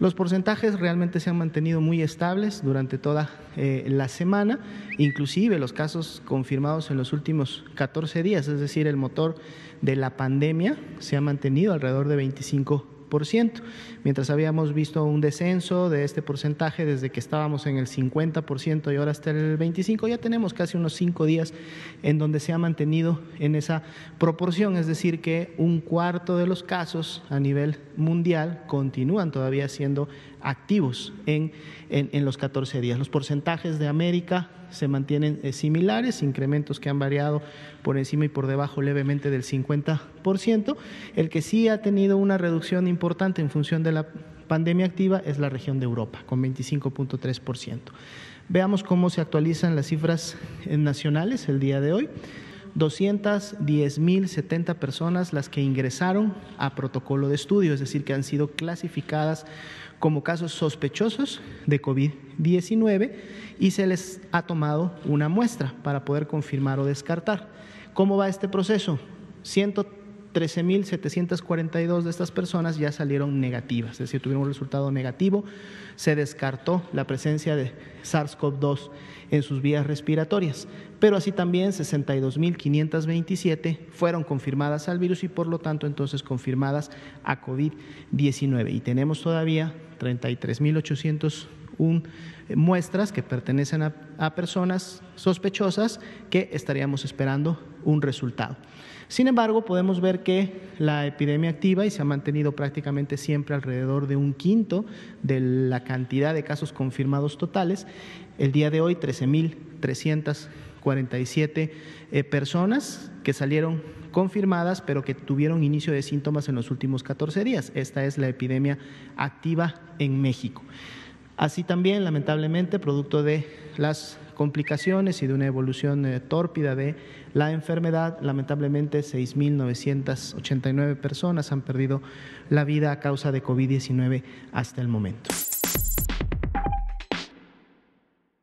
Los porcentajes realmente se han mantenido muy estables durante toda la semana, inclusive los casos confirmados en los últimos 14 días, es decir, el motor de la pandemia se ha mantenido alrededor de 25%, mientras habíamos visto un descenso de este porcentaje desde que estábamos en el 50% y ahora hasta el 25%, ya tenemos casi unos 5 días en donde se ha mantenido en esa proporción, es decir, que 1/4 de los casos a nivel mundial continúan todavía siendo activos en los 14 días. Los porcentajes de América se mantienen similares, incrementos que han variado por encima y por debajo levemente del 50%. El que sí ha tenido una reducción importante en función de la pandemia activa es la región de Europa, con 25.3%. Veamos cómo se actualizan las cifras nacionales el día de hoy. 210.070 personas las que ingresaron a protocolo de estudio, es decir, que han sido clasificadas como casos sospechosos de COVID-19 y se les ha tomado una muestra para poder confirmar o descartar. ¿Cómo va este proceso? 13.742 de estas personas ya salieron negativas, es decir, tuvieron un resultado negativo, se descartó la presencia de SARS-CoV-2 en sus vías respiratorias, pero así también 62.527 fueron confirmadas al virus y por lo tanto entonces confirmadas a COVID-19 y tenemos todavía 33.801 muestras que pertenecen a personas sospechosas que estaríamos esperando un resultado. Sin embargo, podemos ver que la epidemia activa y se ha mantenido prácticamente siempre alrededor de 1/5 de la cantidad de casos confirmados totales. El día de hoy, 13.347 personas que salieron confirmadas, pero que tuvieron inicio de síntomas en los últimos 14 días. Esta es la epidemia activa en México. Así también, lamentablemente, producto de las complicaciones y de una evolución tórpida de la enfermedad, lamentablemente 6.989 personas han perdido la vida a causa de COVID-19 hasta el momento.